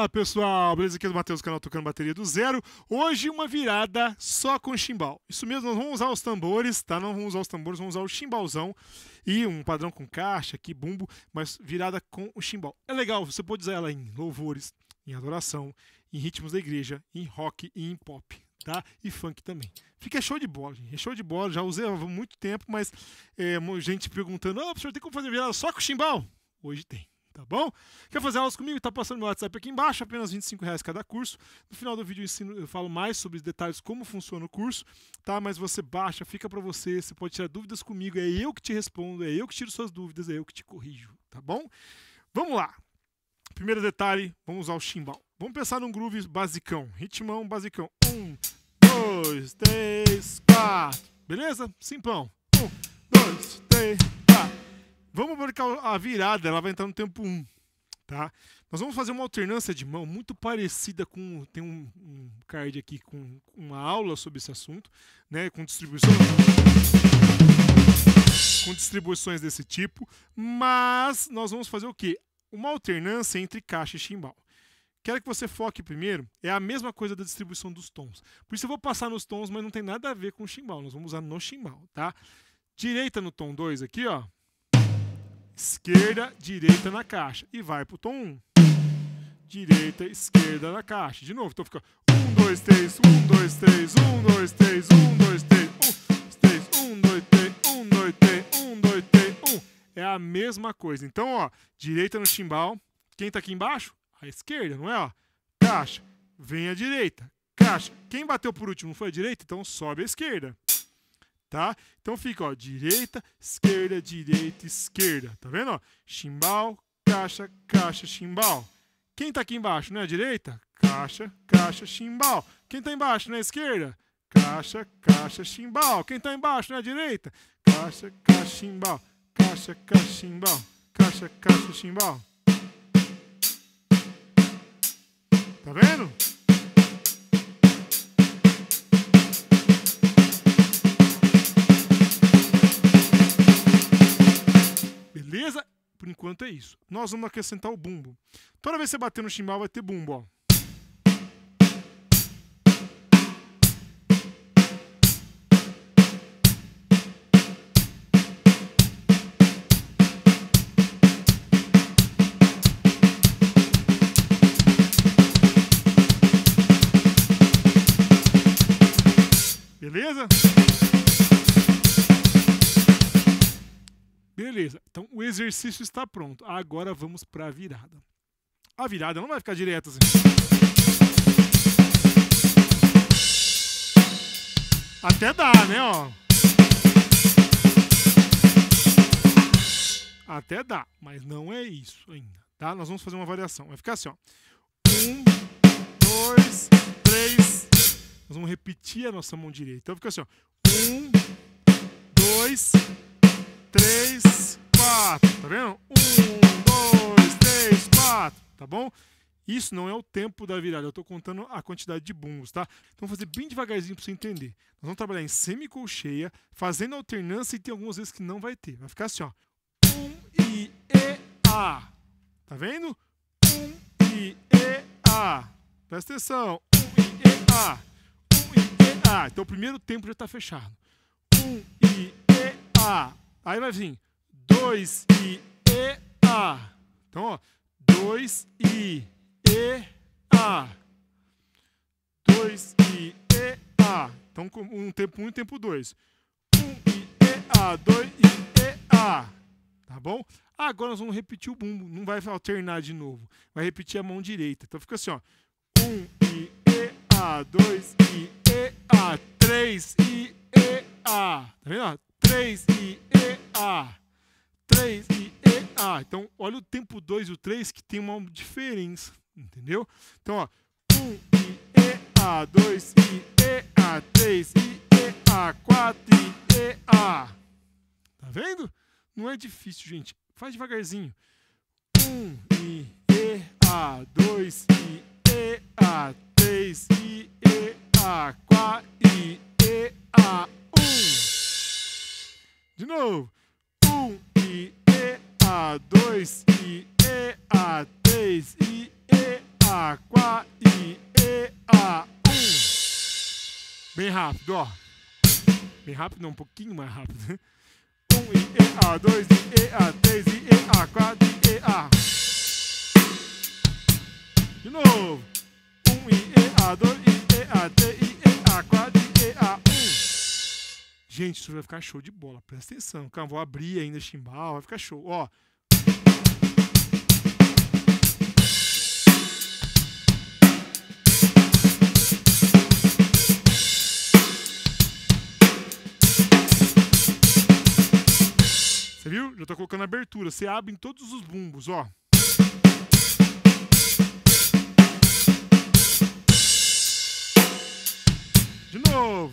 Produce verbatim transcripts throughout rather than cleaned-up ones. Fala pessoal, beleza? Aqui é o Matheus, canal Tocando Bateria do Zero. Hoje uma virada só com chimbal. Isso mesmo, nós vamos usar os tambores, tá? Não vamos usar os tambores, vamos usar o chimbalzão. E um padrão com caixa, aqui, bumbo, mas virada com o chimbal. É legal, você pode usar ela em louvores, em adoração, em ritmos da igreja, em rock e em pop, tá? E funk também. Fica show de bola, gente. É show de bola, já usei há muito tempo, mas é, gente perguntando, oh, professor, tem como fazer virada só com chimbal? Hoje tem. Tá bom? Quer fazer aulas comigo? Tá passando meu WhatsApp aqui embaixo, apenas vinte e cinco reais cada curso. No final do vídeo eu ensino, eu falo mais sobre os detalhes, como funciona o curso, tá? Mas você baixa, fica para você, você pode tirar dúvidas comigo, é eu que te respondo, é eu que tiro suas dúvidas, é eu que te corrijo, tá bom? Vamos lá! Primeiro detalhe, vamos usar o chimbal. Vamos pensar num groove basicão, ritmão basicão. Um, dois, três, quatro. Beleza? Simplão. Um, dois, três, quatro. Vamos marcar a virada, ela vai entrar no tempo um, tá? Nós vamos fazer uma alternância de mão muito parecida com... Tem um, um card aqui com uma aula sobre esse assunto, né? Com distribuições, com distribuições desse tipo. Mas nós vamos fazer o quê? Uma alternância entre caixa e chimbal. Quero que você foque primeiro, é a mesma coisa da distribuição dos tons. Por isso eu vou passar nos tons, mas não tem nada a ver com o chimbal. Nós vamos usar no chimbal, tá? Direita no tom dois aqui, ó. Esquerda, direita na caixa. E vai pro tom um. Direita, esquerda na caixa. De novo, então fica um, dois, três, um, dois, três, um, dois, três, um, dois, três, um, dois, três, um, dois, três, um, dois, três, um. É a mesma coisa. Então, ó, direita no chimbal. Quem tá aqui embaixo? A esquerda, não é? Ó, caixa. Vem a direita. Caixa. Quem bateu por último foi a direita, então sobe a esquerda. Tá? Então fica, ó, direita, esquerda, direita, esquerda. Tá vendo, ó? Chimbal, caixa, caixa, chimbal. Quem tá aqui embaixo, né? A direita? Caixa, caixa, chimbal. Quem tá embaixo, né? Esquerda? Caixa, caixa, chimbal. Quem tá embaixo, né? Direita? Caixa, caixa, chimbal. Caixa, caixa, chimbal. Caixa, caixa, chimbal. Tá vendo? Beleza? Por enquanto é isso. Nós vamos acrescentar o bumbo. Toda vez que você bater no chimbal vai ter bumbo, ó. Beleza? Beleza, então o exercício está pronto. Agora vamos para a virada. A virada não vai ficar direta assim. Até dá, né? Ó. Até dá, mas não é isso ainda. Tá? Nós vamos fazer uma variação. Vai ficar assim, ó. Um, dois, três. Nós vamos repetir a nossa mão direita. Então fica assim, ó. Um, dois, três, quatro, tá vendo? Um, dois, três, quatro, tá bom? Isso não é o tempo da virada, eu tô contando a quantidade de bumbos, tá? Então vou fazer bem devagarzinho pra você entender. Nós vamos trabalhar em semicolcheia, fazendo alternância e tem algumas vezes que não vai ter. Vai ficar assim, ó. Um, I, E, A. Tá vendo? Um, I, E, A. Presta atenção. Um, I, E, A. Um, I, E, A. Então o primeiro tempo já tá fechado. Um, I, E, A. Aí vai vir dois, I, E, A. Então, ó, dois, I, E, A. dois, I, E, A. Então, um tempo um e tempo dois. um, I, E, A. dois, I, E, A. Tá bom? Agora nós vamos repetir o bumbo. Não vai alternar de novo. Vai repetir a mão direita. Então, fica assim, ó. um, I, E, A. dois, I, E, A. três, I, E, A. Tá vendo, ó? três, I, E, A. três, I, E, A. Então, olha o tempo dois e o três que tem uma diferença, entendeu? Então, ó. um, I, E, A. dois, I, E, A. três, I, E, A. quatro, I, E, A. Tá vendo? Não é difícil, gente. Faz devagarzinho. um, I, E, A. dois, I, E, A. três, I, E, A. quatro, I, E, A. um. De novo. um, I, E, A. dois, I, E, A. três, I, E, a, qua, i, e, a, um. Bem rápido, ó. Bem rápido, não, um pouquinho mais rápido. um, i, e, a, dois, i, e, a, três, i, e, a, quatro, i, e, a. De novo. um, i, e, a, dois, i, e, a, três, i, e, a, quatro, i, e, a, um. Gente, isso vai ficar show de bola. Presta atenção. Calma, vou abrir ainda chimbal, vai ficar show. Ó. Você viu? Já tô colocando a abertura. Você abre em todos os bumbos, ó. De novo.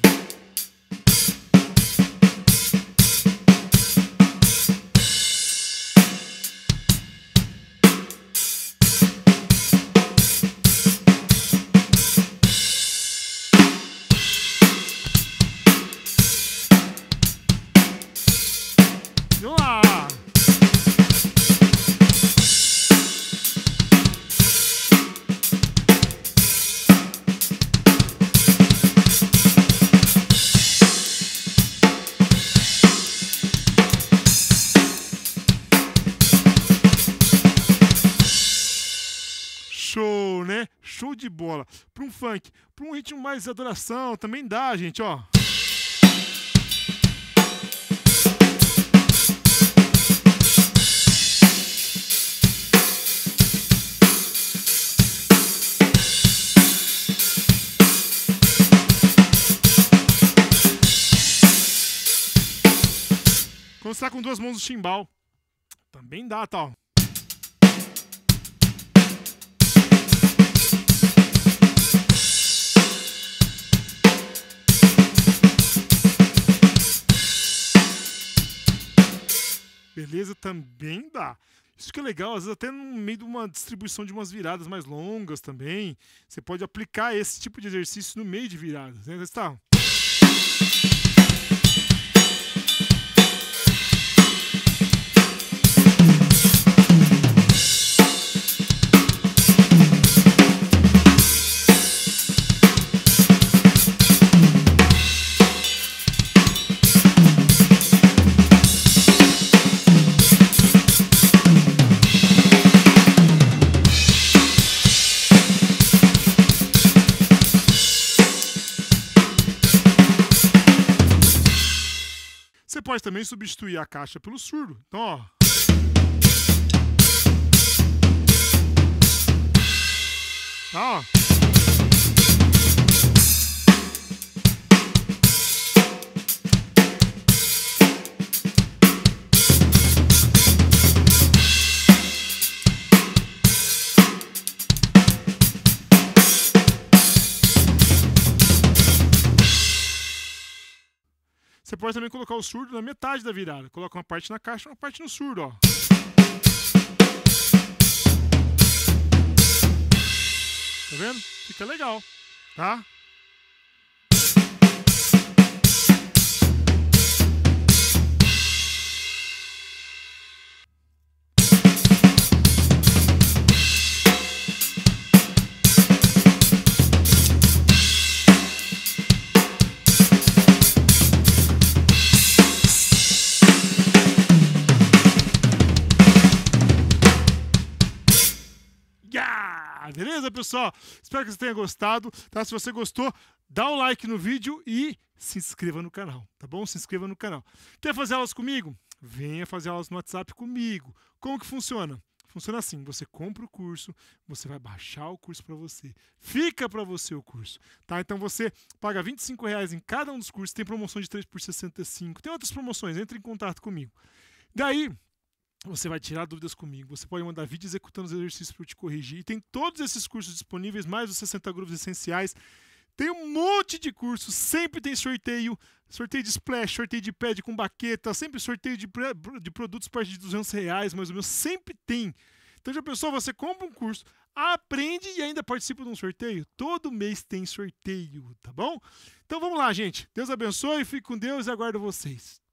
Vamos lá. Show, né? Show de bola. Para um funk, para um ritmo mais de adoração, também dá, gente, ó. Quando você tá com duas mãos no chimbal, também dá, tal. Beleza? Também dá. Isso que é legal, às vezes até no meio de uma distribuição de umas viradas mais longas também, você pode aplicar esse tipo de exercício no meio de viradas, né? Você tá... Você pode também substituir a caixa pelo surdo. Então, ó. Tá, ó. Você pode também colocar o surdo na metade da virada. Coloca uma parte na caixa e uma parte no surdo, ó. Tá vendo? Fica legal, tá? Beleza, pessoal? Espero que você tenha gostado, tá? Se você gostou, dá um like no vídeo e se inscreva no canal, tá bom? Se inscreva no canal. Quer fazer aulas comigo? Venha fazer aulas no WhatsApp comigo. Como que funciona? Funciona assim, você compra o curso, você vai baixar o curso para você, fica para você o curso, tá? Então você paga vinte e cinco reais em cada um dos cursos, tem promoção de três por sessenta e cinco, tem outras promoções, entre em contato comigo. Daí... você vai tirar dúvidas comigo, você pode mandar vídeo executando os exercícios para eu te corrigir. E tem todos esses cursos disponíveis, mais os sessenta grupos essenciais. Tem um monte de cursos, sempre tem sorteio. Sorteio de splash, sorteio de pad com baqueta, sempre sorteio de, de produtos a partir de duzentos reais, mais ou menos, sempre tem. Então já pensou, você compra um curso, aprende e ainda participa de um sorteio? Todo mês tem sorteio, tá bom? Então vamos lá, gente. Deus abençoe, fique com Deus e aguardo vocês.